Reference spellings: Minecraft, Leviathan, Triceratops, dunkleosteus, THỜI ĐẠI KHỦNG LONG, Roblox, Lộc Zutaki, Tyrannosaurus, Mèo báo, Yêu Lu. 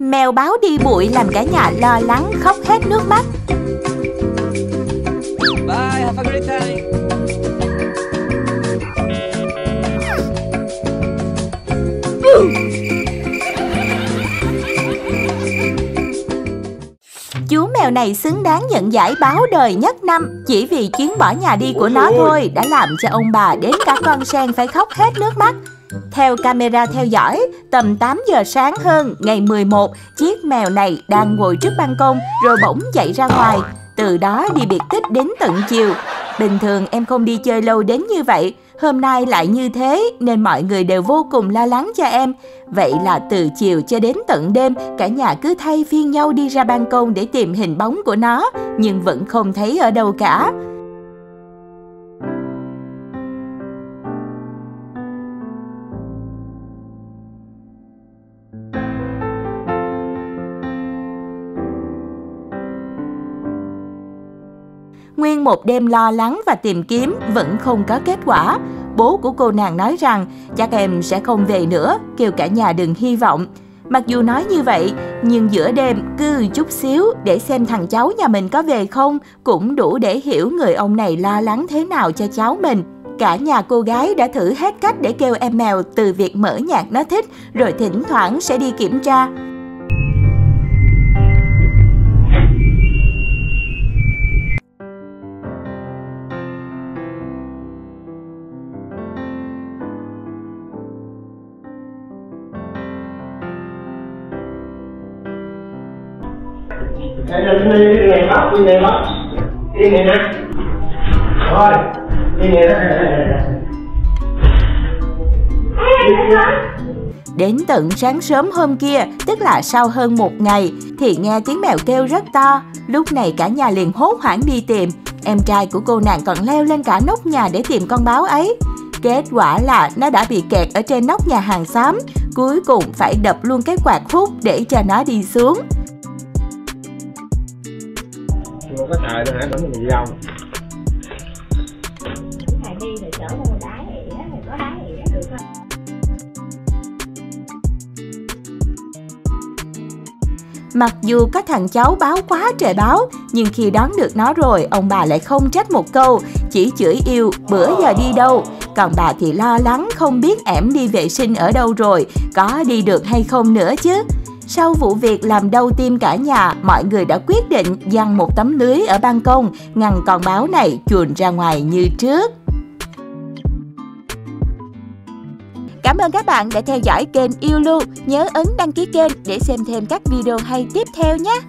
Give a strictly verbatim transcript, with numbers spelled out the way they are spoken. Mèo báo đi bụi làm cả nhà lo lắng khóc hết nước mắt. Bye, have a great time. Chú mèo này xứng đáng nhận giải báo đời nhất năm. Chỉ vì chuyến bỏ nhà đi của nó thôi đã làm cho ông bà đến cả con sen phải khóc hết nước mắt. Theo camera theo dõi, tầm tám giờ sáng hơn ngày mười một, chiếc mèo này đang ngồi trước ban công rồi bỗng dậy ra ngoài. Từ đó đi biệt tích đến tận chiều. Bình thường em không đi chơi lâu đến như vậy, hôm nay lại như thế nên mọi người đều vô cùng lo lắng cho em. Vậy là từ chiều cho đến tận đêm, cả nhà cứ thay phiên nhau đi ra ban công để tìm hình bóng của nó, nhưng vẫn không thấy ở đâu cả. Nguyên một đêm lo lắng và tìm kiếm vẫn không có kết quả. Bố của cô nàng nói rằng chắc em sẽ không về nữa, kêu cả nhà đừng hy vọng. Mặc dù nói như vậy, nhưng giữa đêm cứ chút xíu để xem thằng cháu nhà mình có về không cũng đủ để hiểu người ông này lo lắng thế nào cho cháu mình. Cả nhà cô gái đã thử hết cách để kêu em mèo từ việc mở nhạc nó thích rồi thỉnh thoảng sẽ đi kiểm tra. Đi này bác, đi này bác, đi này nè, rồi, đi này nè. Đến tận sáng sớm hôm kia, tức là sau hơn một ngày, thì nghe tiếng mèo kêu rất to. Lúc này cả nhà liền hốt hoảng đi tìm. Em trai của cô nàng còn leo lên cả nóc nhà để tìm con báo ấy. Kết quả là nó đã bị kẹt ở trên nóc nhà hàng xóm. Cuối cùng phải đập luôn cái quạt hút để cho nó đi xuống. Có trời đâu hả, đúng gì không? Thầy đi rồi chở mua đá ỉa, rồi có đá ỉa được không? Mặc dù có thằng cháu báo quá trời báo, nhưng khi đón được nó rồi, ông bà lại không trách một câu, chỉ chửi yêu bữa giờ đi đâu. Còn bà thì lo lắng không biết ẻm đi vệ sinh ở đâu rồi, có đi được hay không nữa chứ. Sau vụ việc làm đau tim cả nhà, mọi người đã quyết định giăng một tấm lưới ở ban công, ngăn con báo này chuồn ra ngoài như trước. Cảm ơn các bạn đã theo dõi kênh Yêu Lu. Nhớ ấn đăng ký kênh để xem thêm các video hay tiếp theo nhé!